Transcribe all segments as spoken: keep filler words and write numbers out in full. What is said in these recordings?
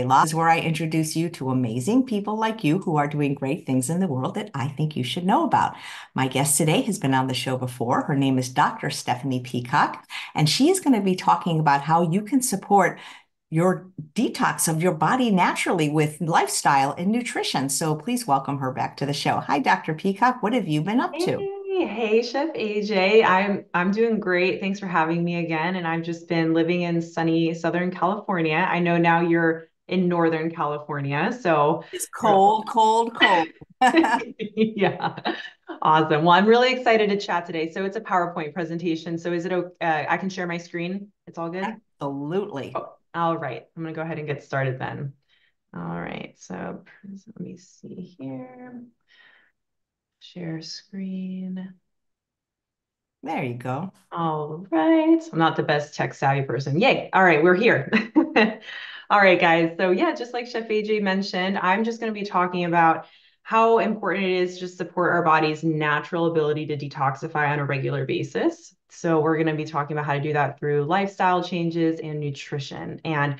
Love is where I introduce you to amazing people like you who are doing great things in the world that I think you should know about. My guest today has been on the show before. Her name is Doctor Stephanie Peacock, and she is going to be talking about how you can support your detox of your body naturally with lifestyle and nutrition. So please welcome her back to the show. Hi, Doctor Peacock. What have you been up to? Hey, hey, Chef A J. I'm I'm doing great. Thanks for having me again. And I've just been living in sunny Southern California. I know now you're in Northern California. So it's cold, cold, cold. Yeah. Awesome. Well, I'm really excited to chat today. So it's a PowerPoint presentation. So is it, uh, I can share my screen? It's all good? Absolutely. Oh, all right. I'm going to go ahead and get started then. All right. So let me see here. Share screen. There you go. All right. I'm not the best tech savvy person. Yay. All right. We're here. All right, guys. So yeah, just like Chef A J mentioned, I'm just going to be talking about how important it is to support our body's natural ability to detoxify on a regular basis. So we're going to be talking about how to do that through lifestyle changes and nutrition. And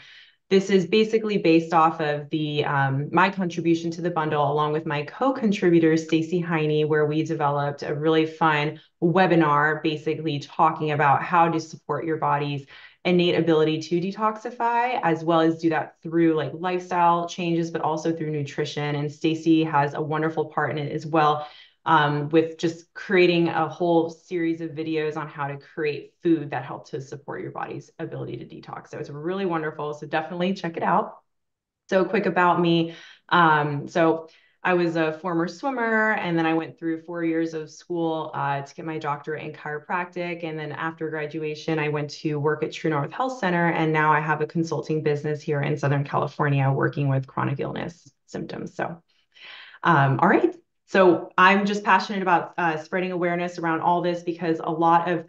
this is basically based off of the um, my contribution to the bundle, along with my co-contributor, Stacey Heiny, where we developed a really fun webinar basically talking about how to support your body's innate ability to detoxify, as well as do that through like lifestyle changes, but also through nutrition. And Stacey has a wonderful part in it as well, um, with just creating a whole series of videos on how to create food that help to support your body's ability to detox. So it's really wonderful. So definitely check it out. So quick about me. Um, so I was a former swimmer, and then I went through four years of school uh, to get my doctorate in chiropractic. And then after graduation, I went to work at True North Health Center. And now I have a consulting business here in Southern California working with chronic illness symptoms. So, um, all right. So I'm just passionate about uh, spreading awareness around all this, because a lot of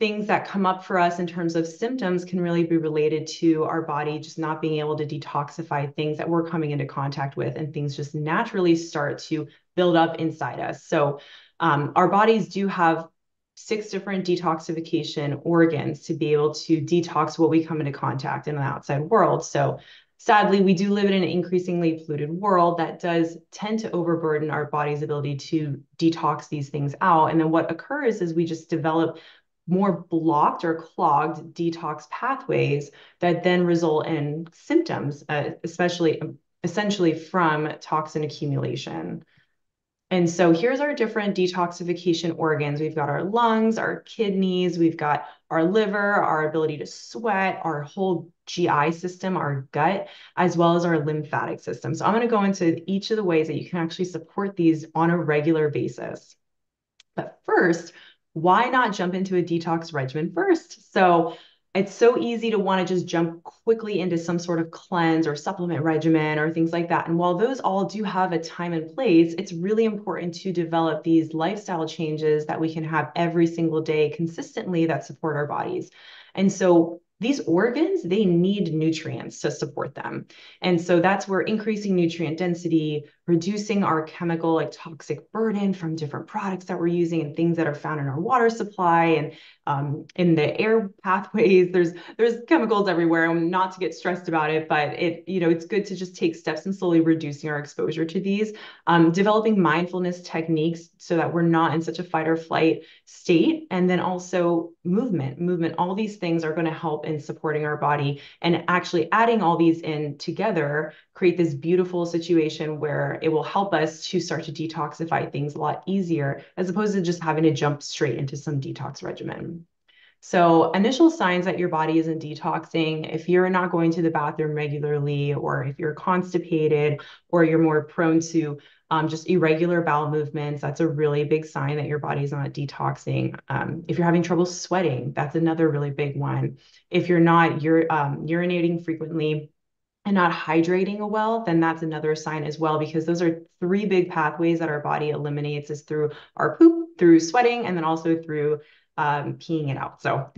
things that come up for us in terms of symptoms can really be related to our body just not being able to detoxify things that we're coming into contact with, and things just naturally start to build up inside us. So um, our bodies do have six different detoxification organs to be able to detox what we come into contact in the outside world. So sadly, we do live in an increasingly polluted world that does tend to overburden our body's ability to detox these things out. And then what occurs is we just develop more blocked or clogged detox pathways that then result in symptoms, uh, especially essentially from toxin accumulation. And so here's our different detoxification organs. We've got our lungs, our kidneys, we've got our liver, our ability to sweat, our whole G I system, our gut, as well as our lymphatic system. So I'm going to go into each of the ways that you can actually support these on a regular basis. But first, why not jump into a detox regimen first? So it's so easy to want to just jump quickly into some sort of cleanse or supplement regimen or things like that. And while those all do have a time and place, it's really important to develop these lifestyle changes that we can have every single day consistently that support our bodies. And so these organs, they need nutrients to support them. And so that's where increasing nutrient density, reducing our chemical like toxic burden from different products that we're using and things that are found in our water supply and um, in the air pathways, there's there's chemicals everywhere, and not to get stressed about it, but it you know it's good to just take steps in slowly reducing our exposure to these, um, developing mindfulness techniques so that we're not in such a fight or flight state, and then also movement, movement. All these things are going to help in supporting our body, and actually adding all these in together create this beautiful situation where it will help us to start to detoxify things a lot easier, as opposed to just having to jump straight into some detox regimen. So initial signs that your body isn't detoxing: if you're not going to the bathroom regularly, or if you're constipated, or you're more prone to um, just irregular bowel movements, that's a really big sign that your body's not detoxing. Um, if you're having trouble sweating, that's another really big one. If you're not you're, um, urinating frequently and not hydrating well, then that's another sign as well, because those are three big pathways that our body eliminates, is through our poop, through sweating, and then also through um, peeing it out. So,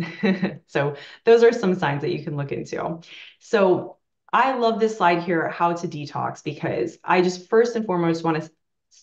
so those are some signs that you can look into. So I love this slide here, how to detox, because I just first and foremost want to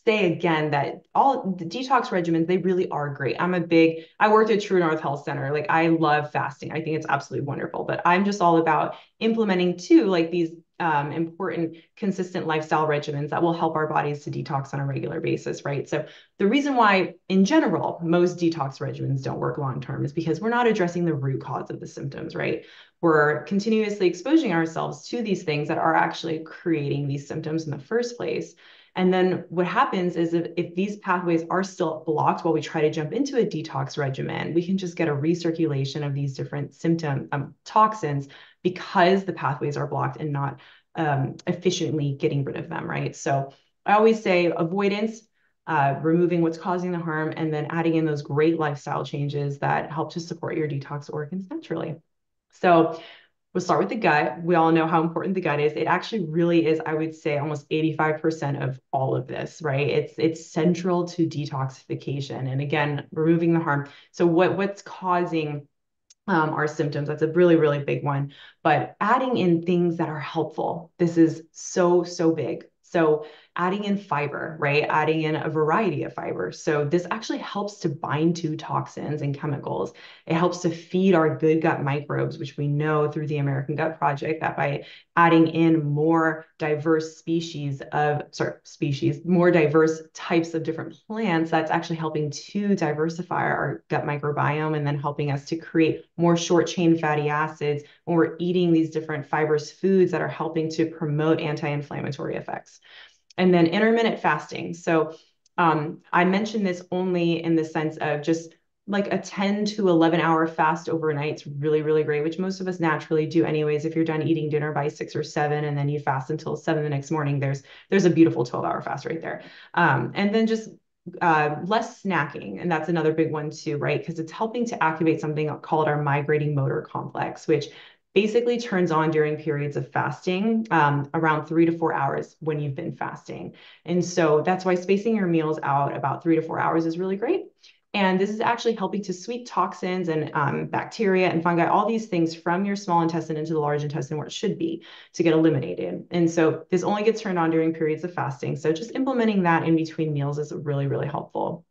say again that all the detox regimens, they really are great. I'm a big, I worked at True North Health Center. Like I love fasting. I think it's absolutely wonderful, but I'm just all about implementing too, like these um, important, consistent lifestyle regimens that will help our bodies to detox on a regular basis, right? So the reason why, in general, most detox regimens don't work long-term is because we're not addressing the root cause of the symptoms, right? We're continuously exposing ourselves to these things that are actually creating these symptoms in the first place. And then what happens is if, if these pathways are still blocked while we try to jump into a detox regimen, we can just get a recirculation of these different symptom um, toxins because the pathways are blocked and not um, efficiently getting rid of them, right? So I always say avoidance, uh, removing what's causing the harm, and then adding in those great lifestyle changes that help to support your detox organs naturally. So we'll start with the gut. We all know how important the gut is. It actually really is, I would say, almost eighty-five percent of all of this, right? It's it's central to detoxification. And again, removing the harm. So what, what's causing um, our symptoms? That's a really, really big one. But adding in things that are helpful. This is so, so big. So adding in fiber, right? Adding in a variety of fiber. So this actually helps to bind to toxins and chemicals. It helps to feed our good gut microbes, which we know through the American Gut Project that by adding in more diverse species of, sorry, species, more diverse types of different plants, that's actually helping to diversify our gut microbiome and then helping us to create more short chain fatty acids when we're eating these different fibrous foods that are helping to promote anti-inflammatory effects. And then intermittent fasting. So um, I mentioned this only in the sense of just like a ten to eleven hour fast overnight is really, really great, which most of us naturally do anyways. If you're done eating dinner by six or seven and then you fast until seven the next morning, there's there's a beautiful twelve hour fast right there. Um, and then just uh, less snacking. And that's another big one too, right? Because it's helping to activate something called our migrating motor complex, which basically turns on during periods of fasting um, around three to four hours when you've been fasting. And so that's why spacing your meals out about three to four hours is really great. And this is actually helping to sweep toxins and um, bacteria and fungi, all these things from your small intestine into the large intestine where it should be to get eliminated. And so this only gets turned on during periods of fasting. So just implementing that in between meals is really, really helpful.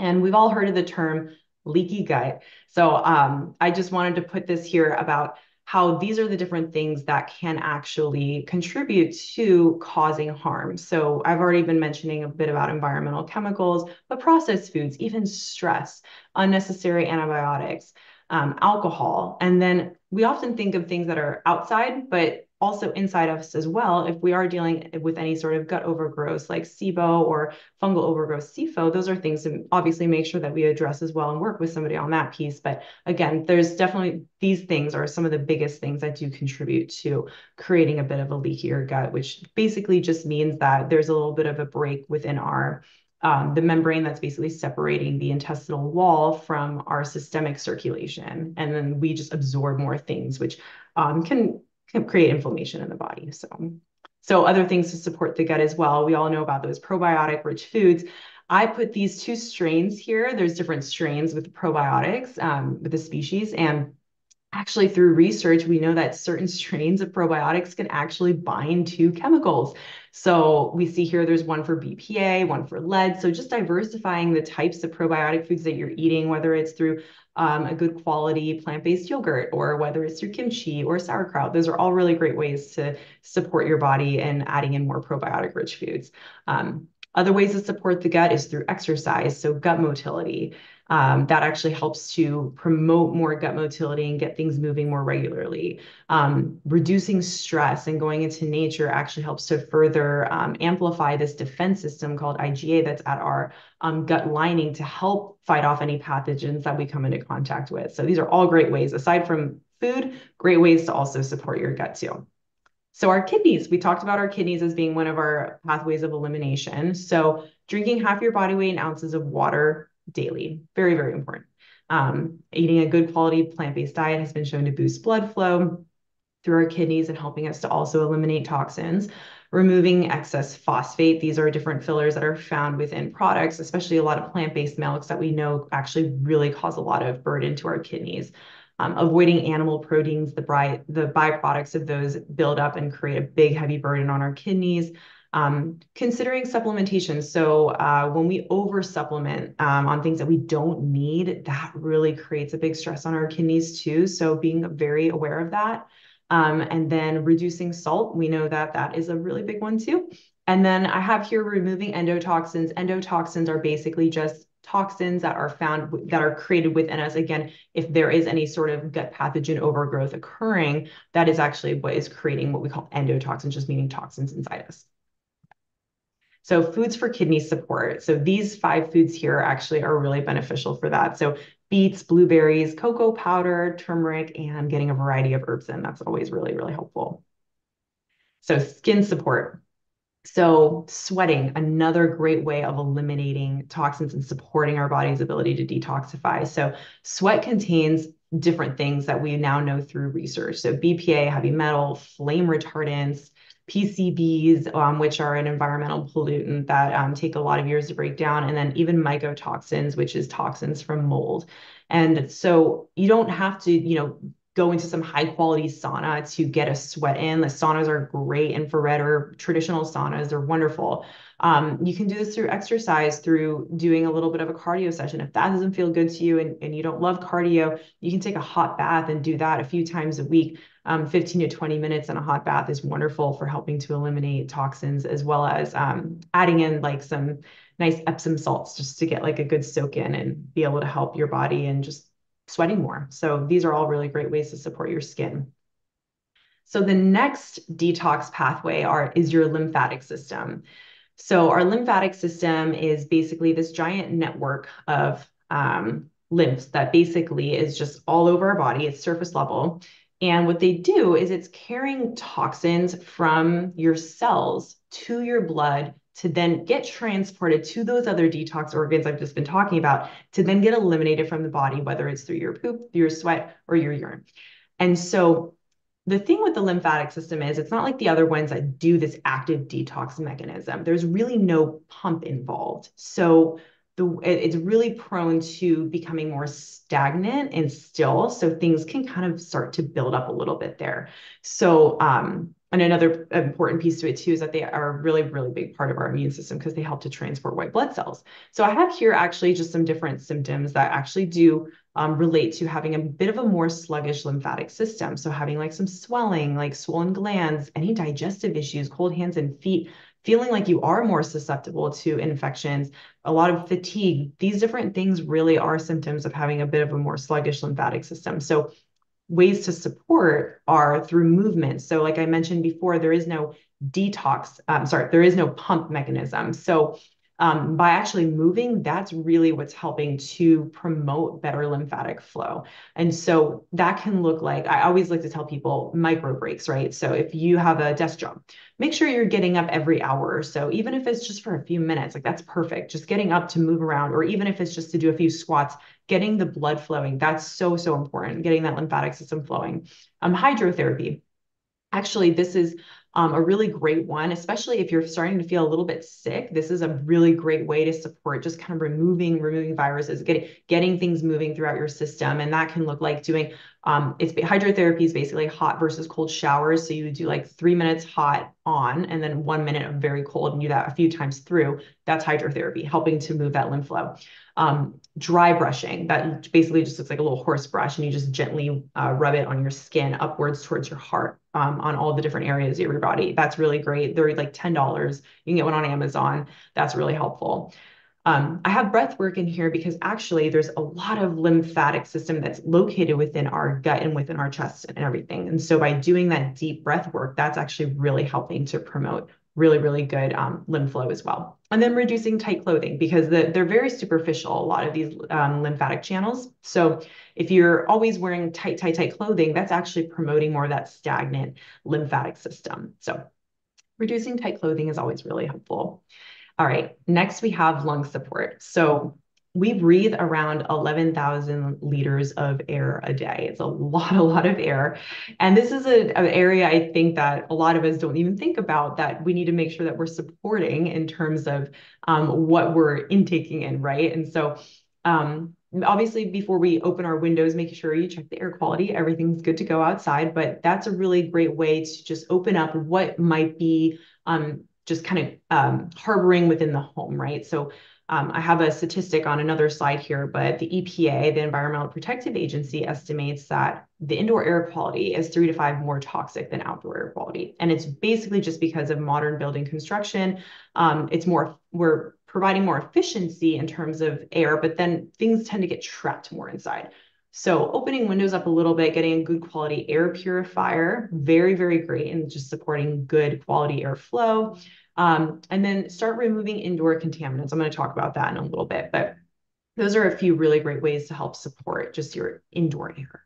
And we've all heard of the term leaky gut. So um, I just wanted to put this here about how these are the different things that can actually contribute to causing harm. So I've already been mentioning a bit about environmental chemicals, but processed foods, even stress, unnecessary antibiotics, um, alcohol. And then we often think of things that are outside, but also inside of us as well. If we are dealing with any sort of gut overgrowth like SIBO or fungal overgrowth SIFO, those are things to obviously make sure that we address as well and work with somebody on that piece. But again, there's definitely, these things are some of the biggest things that do contribute to creating a bit of a leakier gut, which basically just means that there's a little bit of a break within our Um, the membrane that's basically separating the intestinal wall from our systemic circulation. And then we just absorb more things, which um, can, can create inflammation in the body. So, so other things to support the gut as well. We all know about those probiotic rich foods. I put these two strains here. There's different strains with the probiotics, um, with the species. And actually, through research, we know that certain strains of probiotics can actually bind to chemicals. So we see here, there's one for B P A, one for lead. So just diversifying the types of probiotic foods that you're eating, whether it's through um, a good quality plant-based yogurt, or whether it's through kimchi or sauerkraut, those are all really great ways to support your body and adding in more probiotic-rich foods. Um, Other ways to support the gut is through exercise, so gut motility. Um, that actually helps to promote more gut motility and get things moving more regularly. Um, reducing stress and going into nature actually helps to further um, amplify this defense system called I G A that's at our um, gut lining to help fight off any pathogens that we come into contact with. So these are all great ways, aside from food, great ways to also support your gut too. So our kidneys, we talked about our kidneys as being one of our pathways of elimination. So drinking half your body weight in ounces of water daily, very, very important. Um, eating a good quality plant-based diet has been shown to boost blood flow through our kidneys and helping us to also eliminate toxins. Removing excess phosphate. These are different fillers that are found within products, especially a lot of plant-based milks that we know actually really cause a lot of burden to our kidneys. Um, avoiding animal proteins, the, by, the byproducts of those build up and create a big heavy burden on our kidneys. Um, considering supplementation. So uh, when we over supplement um, on things that we don't need, that really creates a big stress on our kidneys too. So being very aware of that. Um, and then reducing salt. We know that that is a really big one too. And then I have here removing endotoxins. Endotoxins are basically just toxins that are found, that are created within us. Again, if there is any sort of gut pathogen overgrowth occurring, that is actually what is creating what we call endotoxins, just meaning toxins inside us. So foods for kidney support. So these five foods here actually are really beneficial for that. So beets, blueberries, cocoa powder, turmeric, and getting a variety of herbs in. That's always really, really helpful. So skin support. So sweating, another great way of eliminating toxins and supporting our body's ability to detoxify. So sweat contains different things that we now know through research. So B P A, heavy metal, flame retardants, P C Bs, um, which are an environmental pollutant that um, take a lot of years to break down, and then even mycotoxins, which is toxins from mold. And so you don't have to, you know, go into some high quality sauna to get a sweat in. The saunas are great, infrared or traditional saunas are wonderful. Um, you can do this through exercise, through doing a little bit of a cardio session. If that doesn't feel good to you and, and you don't love cardio, you can take a hot bath and do that a few times a week. Um, fifteen to twenty minutes in a hot bath is wonderful for helping to eliminate toxins, as well as um, adding in like some nice Epsom salts just to get like a good soak in and be able to help your body and just sweating more. So these are all really great ways to support your skin. So the next detox pathway are, is your lymphatic system. So our lymphatic system is basically this giant network of um, lymphs that basically is just all over our body. It's surface level. And what they do is it's carrying toxins from your cells to your blood to then get transported to those other detox organs I've just been talking about, to then get eliminated from the body, whether it's through your poop, through your sweat, or your urine. And so the thing with the lymphatic system is it's not like the other ones that do this active detox mechanism. There's really no pump involved. So the, it's really prone to becoming more stagnant and still. So things can kind of start to build up a little bit there. So, um, and another important piece to it too is that they are a really, really big part of our immune system because they help to transport white blood cells. So I have here actually just some different symptoms that actually do um, relate to having a bit of a more sluggish lymphatic system. So having like some swelling, like swollen glands, any digestive issues, cold hands and feet, feeling like you are more susceptible to infections, a lot of fatigue. These different things really are symptoms of having a bit of a more sluggish lymphatic system. So ways to support are through movement. So like I mentioned before, there is no detox, um, sorry, there is no pump mechanism. So um, by actually moving, that's really what's helping to promote better lymphatic flow. And so that can look like, I always like to tell people, micro breaks, right? So if you have a desk job, make sure you're getting up every hour or so, even if it's just for a few minutes, like that's perfect. Just getting up to move around, or even if it's just to do a few squats, getting the blood flowing. That's so, so important, getting that lymphatic system flowing. Um, hydrotherapy. Actually, this is um, a really great one, especially if you're starting to feel a little bit sick. This is a really great way to support just kind of removing, removing viruses, getting, getting things moving throughout your system. And that can look like doing, um, it's hydrotherapy is basically hot versus cold showers. So you would do like three minutes hot on, and then one minute of very cold, and do that a few times through. That's hydrotherapy, helping to move that lymph flow. Um, dry brushing, that basically just looks like a little horse brush, and you just gently uh, rub it on your skin upwards towards your heart, um, on all the different areas of your body. That's really great. They're like ten dollars. You can get one on Amazon. That's really helpful. Um, I have breath work in here because actually there's a lot of lymphatic system that's located within our gut and within our chest and everything. And so by doing that deep breath work, that's actually really helping to promote really, really good um, lymph flow as well. And then reducing tight clothing, because the, they're very superficial, a lot of these um, lymphatic channels. So if you're always wearing tight, tight, tight clothing, that's actually promoting more of that stagnant lymphatic system. So reducing tight clothing is always really helpful. All right, next we have lung support. So we breathe around eleven thousand liters of air a day. It's a lot, a lot of air. And this is a, an area I think that a lot of us don't even think about, that we need to make sure that we're supporting in terms of um, what we're intaking in, right? And so um, obviously before we open our windows, making sure you check the air quality, everything's good to go outside, but that's a really great way to just open up what might be um, just kind of um, harboring within the home, right? So Um, I have a statistic on another slide here, but the E P A, the Environmental Protective Agency, estimates that the indoor air quality is three to five more toxic than outdoor air quality. And it's basically just because of modern building construction. Um, it's more, we're providing more efficiency in terms of air, but then things tend to get trapped more inside. So opening windows up a little bit, getting a good quality air purifier, very, very great, and just supporting good quality airflow. Um, and then start removing indoor contaminants. I'm going to talk about that in a little bit, but those are a few really great ways to help support just your indoor air.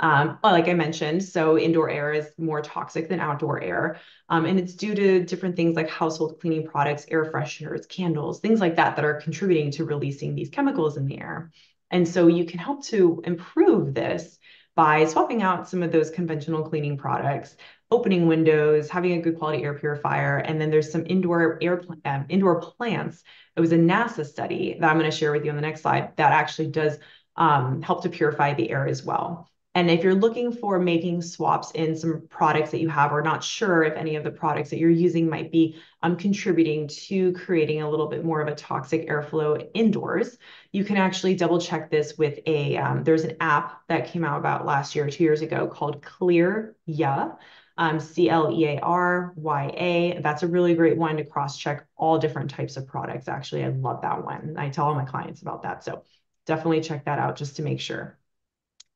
Um, like I mentioned, so indoor air is more toxic than outdoor air. Um, and it's due to different things like household cleaning products, air fresheners, candles, things like that, that are contributing to releasing these chemicals in the air. And so you can help to improve this by swapping out some of those conventional cleaning products, opening windows, having a good quality air purifier. And then there's some indoor air um, indoor plants. It was a NASA study that I'm going to share with you on the next slide that actually does um, help to purify the air as well. And if you're looking for making swaps in some products that you have, or not sure if any of the products that you're using might be um, contributing to creating a little bit more of a toxic airflow indoors, you can actually double check this with a, um, there's an app that came out about last year, two years ago, called Clearya, um, C L E A R Y A. That's a really great one to cross-check all different types of products. Actually, I love that one. I tell all my clients about that. So definitely check that out just to make sure.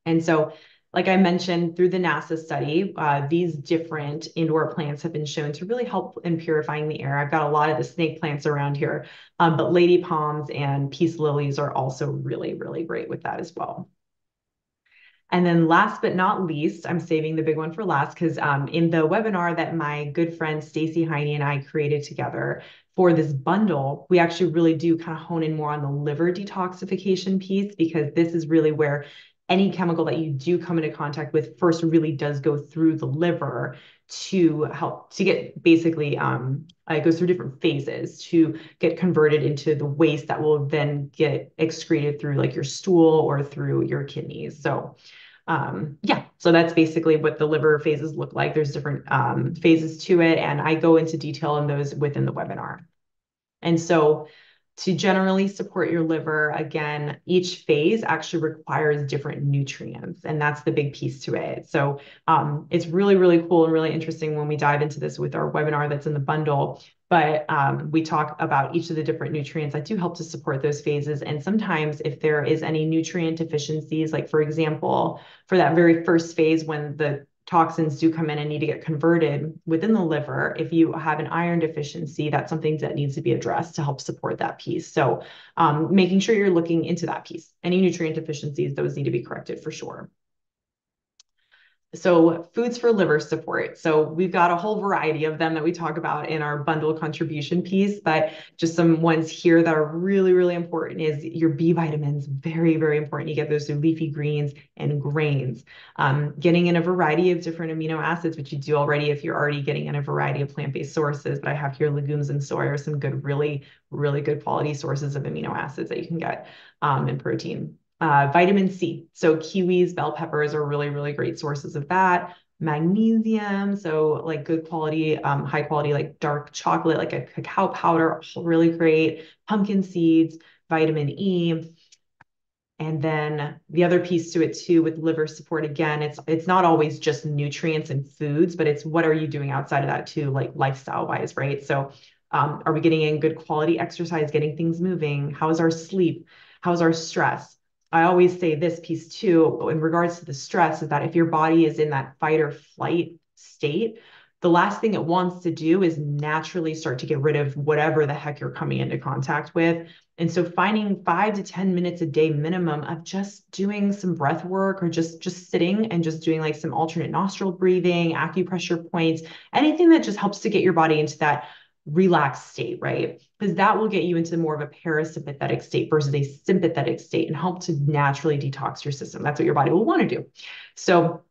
And so, like I mentioned, through the NASA study, uh, these different indoor plants have been shown to really help in purifying the air. I've got a lot of the snake plants around here, um, but lady palms and peace lilies are also really, really great with that as well. And then last but not least, I'm saving the big one for last, because um, in the webinar that my good friend Stacey Heiny and I created together for this bundle, we actually really do kind of hone in more on the liver detoxification piece, because this is really where any chemical that you do come into contact with first really does go through the liver to help to get basically, um, it goes through different phases to get converted into the waste that will then get excreted through like your stool or through your kidneys. So um, yeah, so that's basically what the liver phases look like. There's different um, phases to it, and I go into detail on those within the webinar. And so to generally support your liver, again, each phase actually requires different nutrients, and that's the big piece to it. So um, it's really, really cool and really interesting when we dive into this with our webinar that's in the bundle, but um, we talk about each of the different nutrients that do help to support those phases. And sometimes if there is any nutrient deficiencies, like for example, for that very first phase when the toxins do come in and need to get converted within the liver, if you have an iron deficiency, that's something that needs to be addressed to help support that piece. So um, making sure you're looking into that piece. Any nutrient deficiencies, those need to be corrected for sure. So foods for liver support. So we've got a whole variety of them that we talk about in our bundle contribution piece, but just some ones here that are really, really important is your B vitamins. Very, very important. You get those through leafy greens and grains. Um, getting in a variety of different amino acids, which you do already if you're already getting in a variety of plant-based sources, but I have here legumes and soy are some good, really, really good quality sources of amino acids that you can get um, in protein. Uh, vitamin C. So kiwis, bell peppers are really, really great sources of that. Magnesium. So like good quality, um, high quality, like dark chocolate, like a cacao powder, really great. Pumpkin seeds, vitamin E. And then the other piece to it too, with liver support, again, it's, it's not always just nutrients and foods, but it's what are you doing outside of that too, like lifestyle wise, right? So um, are we getting in good quality exercise, getting things moving? How's our sleep? How's our stress? I always say this piece too, in regards to the stress, is that if your body is in that fight or flight state, the last thing it wants to do is naturally start to get rid of whatever the heck you're coming into contact with. And so finding five to ten minutes a day minimum of just doing some breath work, or just, just sitting and just doing like some alternate nostril breathing, acupressure points, anything that just helps to get your body into that relaxed state, right? Because that will get you into more of a parasympathetic state versus a sympathetic state, and help to naturally detox your system. That's what your body will want to do. So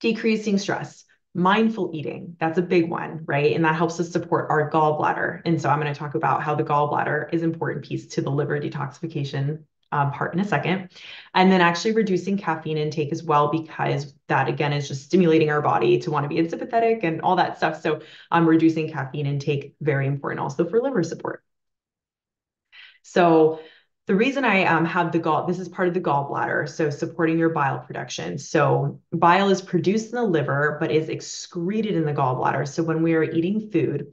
decreasing stress, mindful eating, that's a big one, right? And that helps us support our gallbladder. And so I'm going to talk about how the gallbladder is an important piece to the liver detoxification um, part in a second. And then actually reducing caffeine intake as well, because that again is just stimulating our body to want to be in sympathetic and all that stuff. So um, reducing caffeine intake, very important also for liver support. So the reason I um, have the gall, this is part of the gallbladder, so supporting your bile production. So bile is produced in the liver, but is excreted in the gallbladder. So when we are eating food,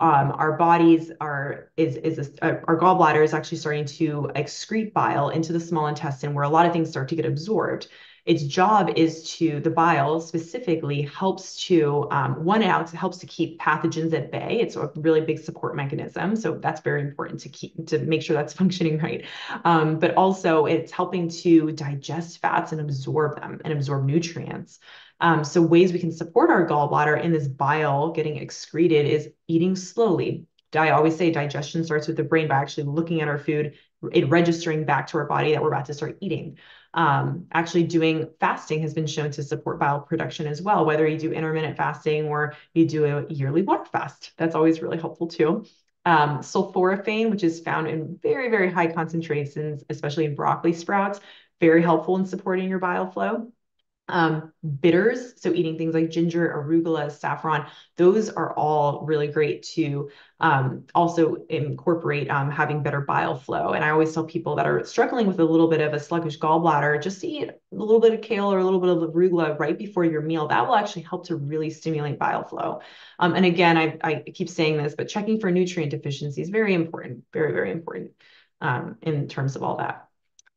um, our bodies are, is, is a, our gallbladder is actually starting to excrete bile into the small intestine, where a lot of things start to get absorbed. Its job is to, the bile specifically helps to, um, one out, helps to keep pathogens at bay. It's a really big support mechanism. So that's very important to keep, to make sure that's functioning right. Um, but also it's helping to digest fats and absorb them and absorb nutrients. Um, so ways we can support our gallbladder in this bile getting excreted is eating slowly. I always say digestion starts with the brain by actually looking at our food, it registering back to our body that we're about to start eating. Um, actually doing fasting has been shown to support bile production as well, whether you do intermittent fasting or you do a yearly water fast. That's always really helpful too. Um, sulforaphane, which is found in very, very high concentrations, especially in broccoli sprouts, very helpful in supporting your bile flow. Um, bitters, so eating things like ginger, arugula, saffron, those are all really great to um, also incorporate um, having better bile flow. And I always tell people that are struggling with a little bit of a sluggish gallbladder, just eat a little bit of kale or a little bit of arugula right before your meal. That will actually help to really stimulate bile flow. Um, and again, I, I keep saying this, but checking for nutrient deficiencies, very important, very, very important um, in terms of all that.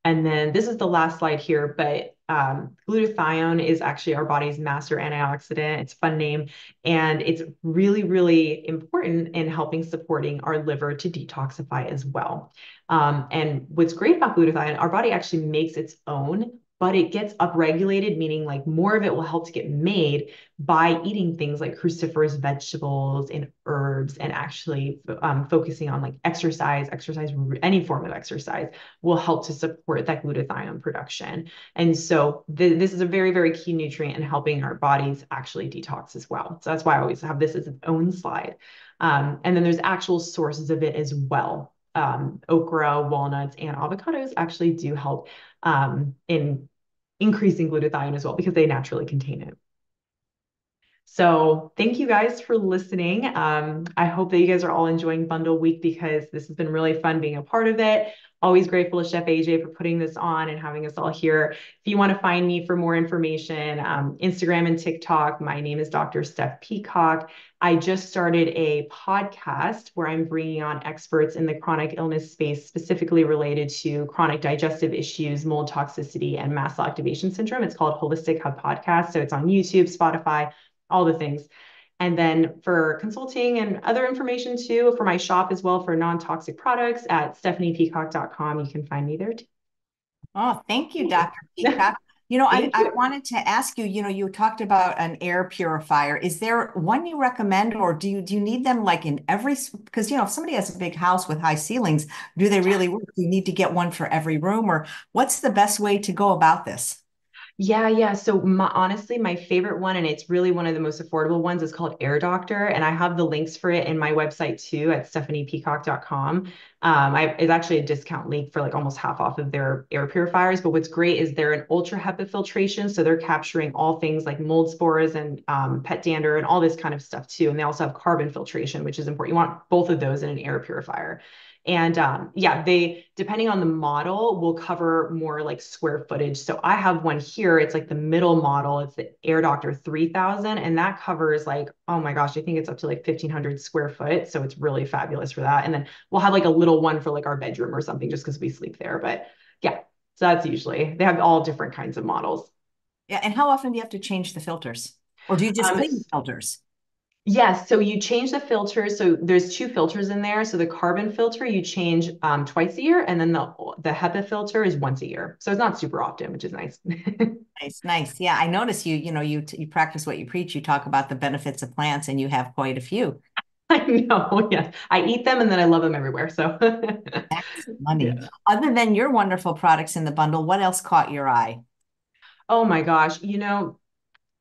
And then this is the last slide here, but um, glutathione is actually our body's master antioxidant. It's a fun name, and it's really, really important in helping supporting our liver to detoxify as well. Um, and what's great about glutathione, our body actually makes its own, but it gets upregulated, meaning like more of it will help to get made by eating things like cruciferous vegetables and herbs, and actually um, focusing on like exercise, exercise, any form of exercise will help to support that glutathione production. And so th this is a very, very key nutrient in helping our bodies actually detox as well. So that's why I always have this as its own slide. Um, and then there's actual sources of it as well. Um, okra, walnuts, and avocados actually do help um, in increasing glutathione as well, because they naturally contain it. So thank you guys for listening. Um, I hope that you guys are all enjoying Bundle Week, because this has been really fun being a part of it. Always grateful to Chef A J for putting this on and having us all here. If you want to find me for more information, um, Instagram and TikTok, my name is Doctor Steph Peacock. I just started a podcast where I'm bringing on experts in the chronic illness space, specifically related to chronic digestive issues, mold toxicity, and mast cell activation syndrome. It's called Holistic Hub Podcast. So it's on YouTube, Spotify, all the things. And then for consulting and other information too, for my shop as well, for non-toxic products at stephanie peacock dot com. You can find me there too. Oh, thank you, Doctor Peacock. You know, I, you. I wanted to ask you, you know, you talked about an air purifier. Is there one you recommend, or do you, do you need them like in every, because, you know, if somebody has a big house with high ceilings, do they really work? Do you need to get one for every room, or what's the best way to go about this? Yeah, yeah. So my, honestly, my favorite one, and it's really one of the most affordable ones, is called Air Doctor. And I have the links for it in my website too, at stephanie peacock dot com. Um, I, it's actually a discount link for like almost half off of their air purifiers. But what's great is they're an ultra HEPA filtration. So they're capturing all things like mold spores and um, pet dander and all this kind of stuff too. And they also have carbon filtration, which is important. You want both of those in an air purifier. And um, yeah, they, depending on the model, will cover more like square footage. So I have one here. It's like the middle model. It's the Air Doctor three thousand. And that covers like, oh my gosh, I think it's up to like fifteen hundred square foot. So it's really fabulous for that. And then we'll have like a little one for like our bedroom or something, just because we sleep there. But yeah, so that's usually, they have all different kinds of models. Yeah. And how often do you have to change the filters, or do you just um, clean the filters? Yes. So you change the filter. So there's two filters in there. So the carbon filter, you change um, twice a year. And then the, the HEPA filter is once a year. So it's not super often, which is nice. Nice. Nice. Yeah. I notice you, you know, you, you practice what you preach. You talk about the benefits of plants, and you have quite a few. I know. Yes. I eat them, and then I love them everywhere. So that's money. Yeah. Other than your wonderful products in the bundle, what else caught your eye? Oh my gosh. You know,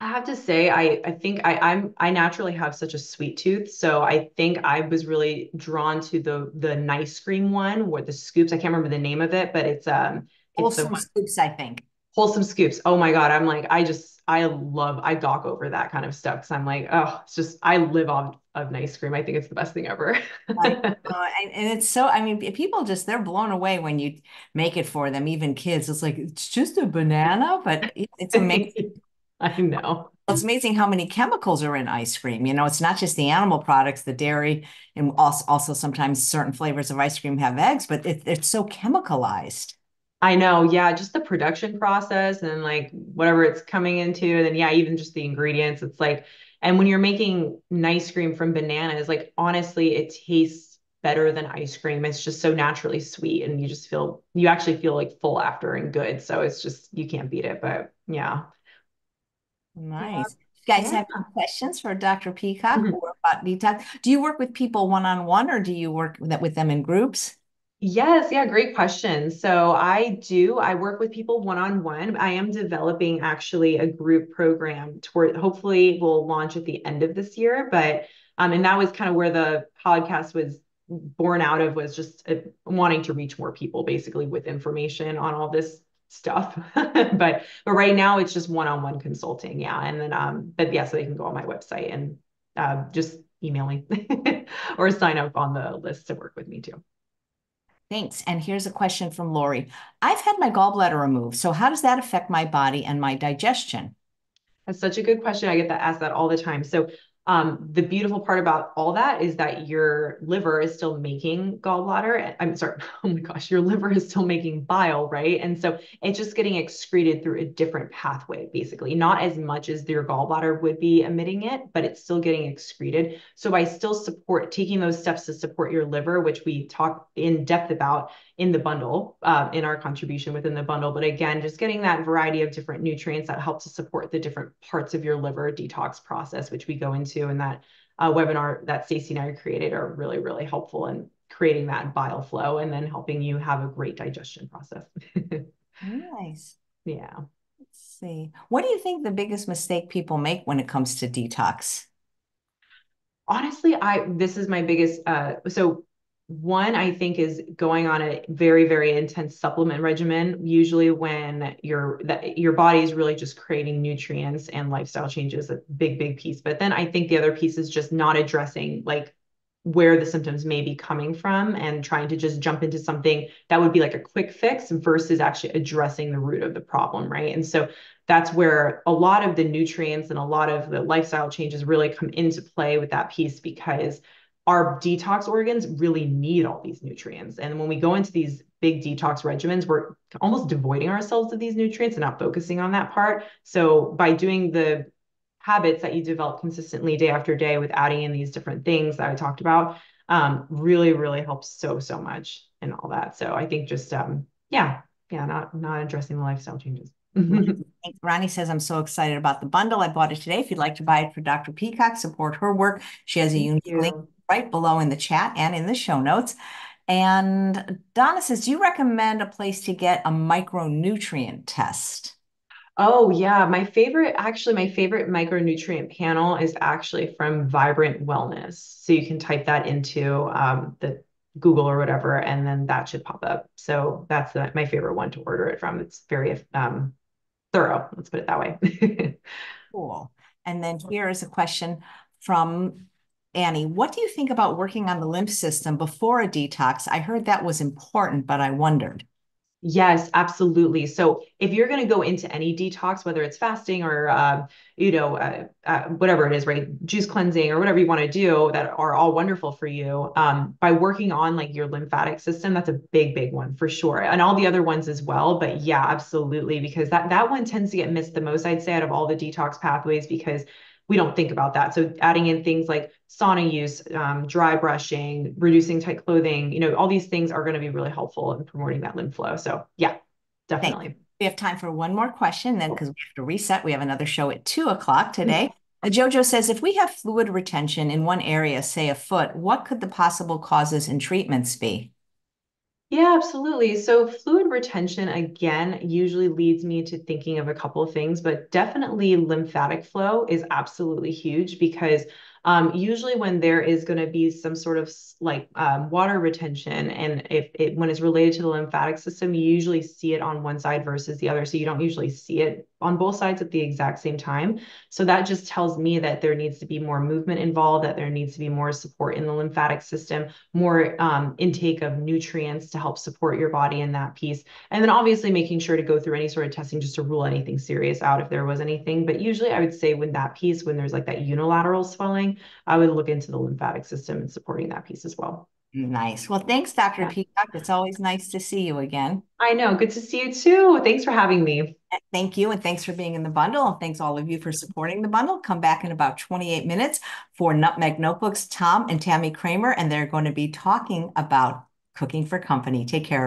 I have to say, I, I think I, I'm, I naturally have such a sweet tooth. So I think I was really drawn to the, the nice cream one with the scoops. I can't remember the name of it, but it's, um, it's Wholesome Scoops, I think. Wholesome Scoops. Oh my God. I'm like, I just, I love, I gawk over that kind of stuff because I'm like, oh, it's just, I live on of ice cream. I think it's the best thing ever. And it's so, I mean, people just, they're blown away when you make it for them, even kids. It's like, it's just a banana, but it's amazing. I know. It's amazing how many chemicals are in ice cream. You know, it's not just the animal products, the dairy, and also, also sometimes certain flavors of ice cream have eggs, but it, it's so chemicalized. I know. Yeah. Just the production process and like whatever it's coming into. And then, yeah, even just the ingredients. It's like, and when you're making nice cream from bananas, like, honestly, it tastes better than ice cream. It's just so naturally sweet and you just feel, you actually feel like full after and good. So it's just, you can't beat it, but yeah. Nice. You guys yeah. have any questions for Doctor Peacock? Mm-hmm. Or about detox? Do you work with people one-on-one or do you work with them in groups? Yes. Yeah. Great question. So I do, I work with people one-on-one. I am developing actually a group program toward, hopefully we'll launch at the end of this year, but, um, and that was kind of where the podcast was born out of, was just uh, wanting to reach more people basically with information on all this stuff. but, but right now it's just one-on-one consulting. Yeah. And then, um, but yeah, so they can go on my website and, uh, just email me or sign up on the list to work with me too. Thanks. And here's a question from Lori. I've had my gallbladder removed. So how does that affect my body and my digestion? That's such a good question. I get that asked that all the time. So um, the beautiful part about all that is that your liver is still making gallbladder. I'm sorry. Oh my gosh. Your liver is still making bile, right? And so it's just getting excreted through a different pathway, basically, not as much as your gallbladder would be emitting it, but it's still getting excreted. So I still support taking those steps to support your liver, which we talk in depth about in the bundle, uh, in our contribution within the bundle. But again, just getting that variety of different nutrients that help to support the different parts of your liver detox process, which we go into in that uh, webinar that Stacey and I created, are really, really helpful in creating that bile flow and then helping you have a great digestion process. Nice. Yeah. Let's see. What do you think the biggest mistake people make when it comes to detox? Honestly, I, this is my biggest, uh, so one, I think, is going on a very, very intense supplement regimen. Usually when your, the, your body is really just creating nutrients and lifestyle changes, a big, big piece. But then I think the other piece is just not addressing like where the symptoms may be coming from and trying to just jump into something that would be like a quick fix versus actually addressing the root of the problem. Right. And so that's where a lot of the nutrients and a lot of the lifestyle changes really come into play with that piece, because our detox organs really need all these nutrients. And when we go into these big detox regimens, we're almost devoiding ourselves of these nutrients and not focusing on that part. So by doing the habits that you develop consistently day after day with adding in these different things that I talked about, um, really, really helps so, so much and all that. So I think just, um, yeah, yeah, not, not addressing the lifestyle changes. Ronnie says, I'm so excited about the bundle. I bought it today. If you'd like to buy it for Doctor Peacock, support her work. She has a unique link right below in the chat and in the show notes. And Donna says, do you recommend a place to get a micronutrient test? Oh yeah. My favorite, actually my favorite micronutrient panel is actually from Vibrant Wellness. So you can type that into um, the Google or whatever, and then that should pop up. So that's the, my favorite one to order it from. It's very um, thorough. Let's put it that way. Cool. And then here is a question from Annie. What do you think about working on the lymph system before a detox? I heard that was important, but I wondered. Yes, absolutely. So if you're going to go into any detox, whether it's fasting or, uh, you know, uh, uh, whatever it is, right, juice cleansing or whatever you want to do that are all wonderful for you, um, by working on like your lymphatic system, that's a big, big one for sure. And all the other ones as well. But yeah, absolutely. Because that, that one tends to get missed the most, I'd say, out of all the detox pathways, because we don't think about that. So adding in things like sauna use, um, dry brushing, reducing tight clothing, you know, all these things are going to be really helpful in promoting that lymph flow. So yeah, definitely. We have time for one more question then, because we have to reset. We have another show at two o'clock today. Mm-hmm. Jojo says, if we have fluid retention in one area, say a foot, what could the possible causes and treatments be? Yeah, absolutely. So fluid retention, again, usually leads me to thinking of a couple of things, but definitely lymphatic flow is absolutely huge, because um, usually when there is going to be some sort of like um, water retention, and if it, when it's related to the lymphatic system, you usually see it on one side versus the other. So you don't usually see it on both sides at the exact same time. So that just tells me that there needs to be more movement involved, that there needs to be more support in the lymphatic system, more um, intake of nutrients to help support your body in that piece. And then obviously making sure to go through any sort of testing just to rule anything serious out if there was anything. But usually I would say when that piece, when there's like that unilateral swelling, I would look into the lymphatic system and supporting that piece as well. Nice. Well, thanks, Doctor Peacock. It's always nice to see you again. I know. Good to see you too. Thanks for having me. Thank you. And thanks for being in the bundle. And thanks all of you for supporting the bundle. Come back in about twenty-eight minutes for Nutmeg Notebooks, Tom and Tammy Kramer, and they're going to be talking about cooking for company. Take care.